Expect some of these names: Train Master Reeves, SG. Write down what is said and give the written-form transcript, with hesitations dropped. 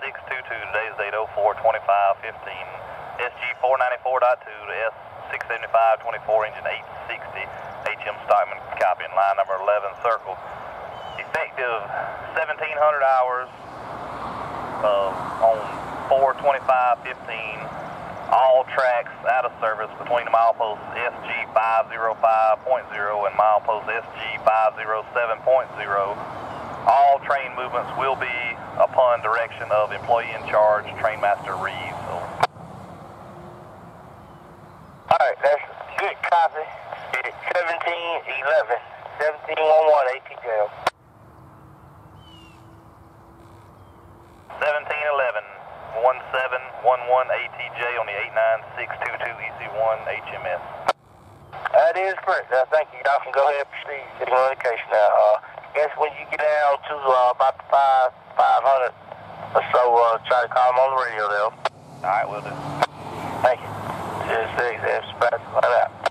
622, days 804-2515. SG 494.2 to S 675-24, engine 860. HM Stockman, copy in line number 11, circle. Effective 1700 hours on 4/25/15. All tracks out of service between the milepost SG 505.0 and milepost SG 507.0. All train movements will be upon direction of employee in charge, Train Master Reeves. Over. All right, that's good copy. It's 1711, 1711 ATL. 1711, 1711 ATJ on the 89622 EC1 HMS. That is correct. Thank you. Y'all can go ahead and proceed to the location now. Guess when you get down to about the 500 or so, try to call them on the radio there. All right, will do. Thank you. 06, that's about right out.